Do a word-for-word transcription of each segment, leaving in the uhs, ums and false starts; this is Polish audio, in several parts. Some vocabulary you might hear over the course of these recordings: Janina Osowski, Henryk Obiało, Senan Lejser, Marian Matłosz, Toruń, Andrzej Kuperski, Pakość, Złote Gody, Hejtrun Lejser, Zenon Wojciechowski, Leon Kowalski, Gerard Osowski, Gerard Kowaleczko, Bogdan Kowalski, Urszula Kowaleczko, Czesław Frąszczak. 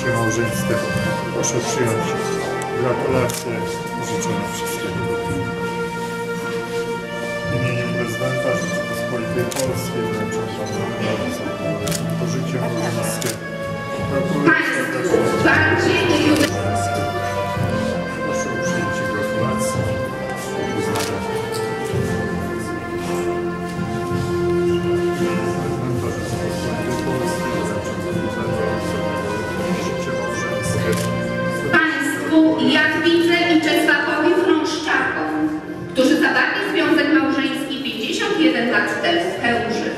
się małżeństwo. Proszę przyjąć gratulacje i życzenia wszystkiego dobrego. W imieniu prezydenta Rzeczypospolitej Polskiej wręczam panu Leonowi po życiu małżeńskie. Proszę o przyjęcie gratulacji i uznania. Jak widzę i Czesławowi Frąszczakom, którzy zawarli związek małżeński pięćdziesiąt jeden lat temu w Chełmży.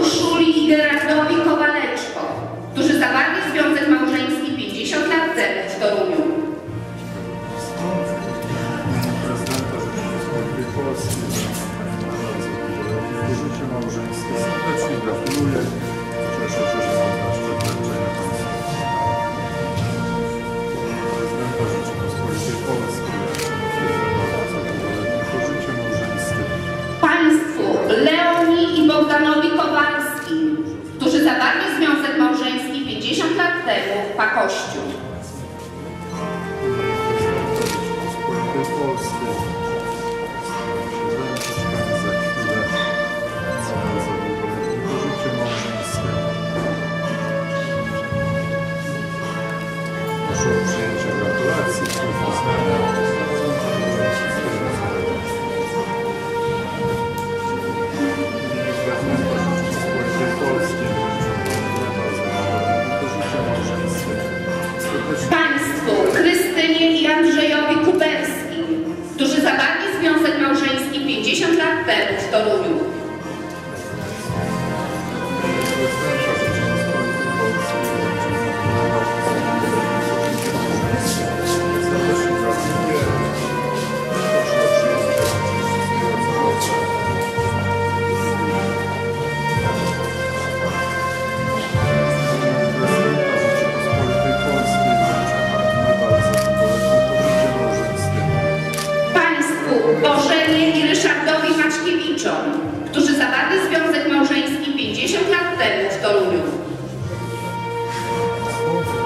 Urszuli i Gerardowi Kowaleczko, którzy zawarli związek małżeński pięćdziesiąt lat temu w Toruniu. Prezydenta Rzeczypospolitej Polskiej, w życiu małżeńskie serdecznie gratuluję. Cieszę się, że mam zaszczyt wręczenia prezydenta Rzeczypospolitej Polskiej, w życiu małżeńskie. Państwu Leoni i Bogdanowi Kowalskim, którzy zawarli związek małżeński pięćdziesiąt lat temu w Pakościu. Proszę o przyjęcie gratulacji i uznania. Państwu Krystynie i Andrzejowi Kuperskim, którzy zawarli związek małżeński pięćdziesiąt lat temu w Toruniu.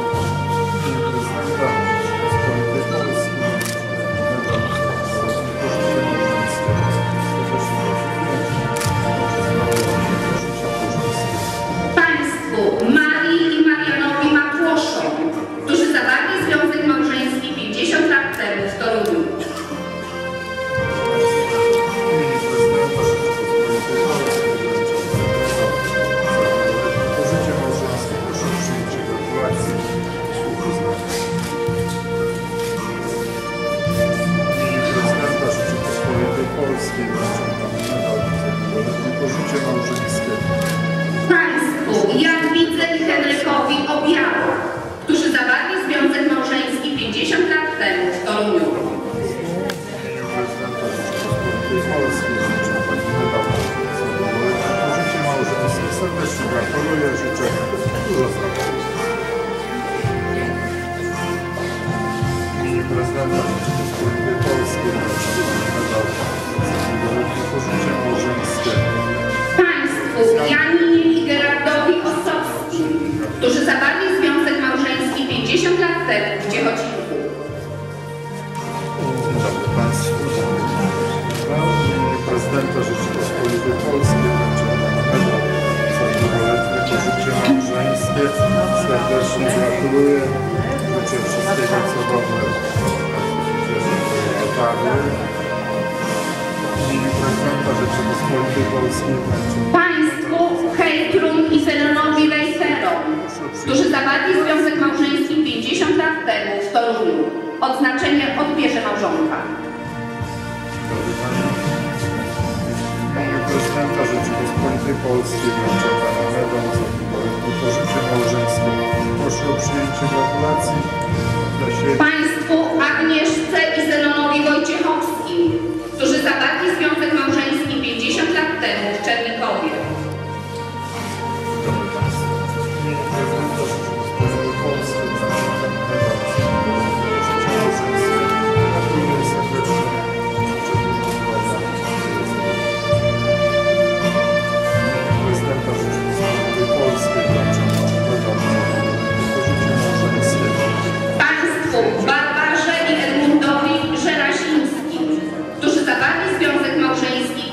Którzy zawarli związek małżeński pięćdziesiąt lat temu w Toruniu. Państwu Marii i Marianowi Matłoszom, którzy zawarli związek małżeński pięćdziesiąt lat temu w Toruniu. Państwu Jadwidze i Henrykowi Obiało, którzy zawarli związek małżeński pięćdziesiąt lat temu w Toruniu. Serdecznie gratuluję, życzę dużo zdrowia. W imieniu prezydenta Rzeczypospolitej Polskiej pożycie małżeńskie. Państwu Janinie i Gerardowi Osowskim, którzy zawarli związek małżeński pięćdziesiąt lat temu w Ciechocinku. Dobry Państwu. W imieniu prezydenta Rzeczypospolitej Polskiej pożycie małżeńskie serdecznie gratuluję. Życzę wszystkiego co dobre. W imieniu prezydenta Rzeczypospolitej Polskiej Państwu Hejtrun i Senanowi Lejserom, którzy zawarli związek małżeński pięćdziesiąt lat temu w Toruniu. Odznaczenie odbierze małżonka. Prezydenta Rzeczypospolitej Polskiej wręczam pana Leona Kowalskiego małżeńskie. Proszę o przyjęcie gratulacji dla siebie. Państwu Agnieszce i Zenonowi Wojciechowskim, którzy zawarli związek małżeński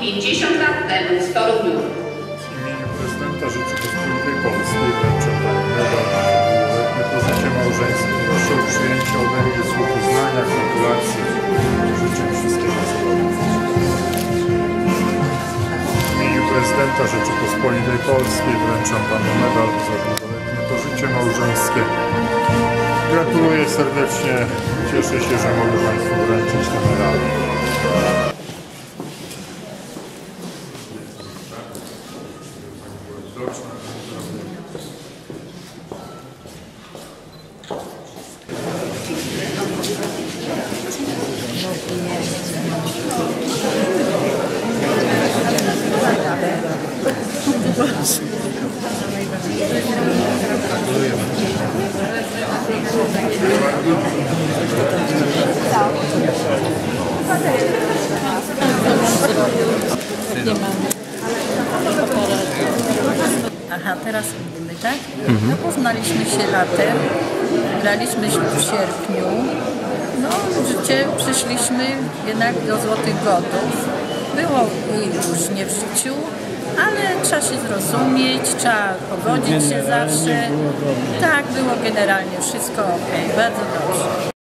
pięćdziesiąt lat temu w Toruniu. W imieniu prezydenta Rzeczypospolitej Polskiej wręczę pani medal na pozycie małżeńskim. Proszę o przyjęcie ode mnie słów uznania, gratulacji i życzę wszystkiego zdrowia. W imieniu prezydenta Rzeczypospolitej Polskiej wręczę panu medal za długoletnie pożycie małżeńskie. Gratuluję serdecznie. Cieszę się, że mogę państwu wręczyć ten medal. Aha, teraz mówimy, tak? Mhm. No poznaliśmy się latem, graliśmy się w sierpniu. No w życie przyszliśmy jednak do Złotych Godów. Było i różnie w życiu, ale trzeba się zrozumieć, trzeba pogodzić się zawsze. Tak, było generalnie wszystko ok, bardzo dobrze.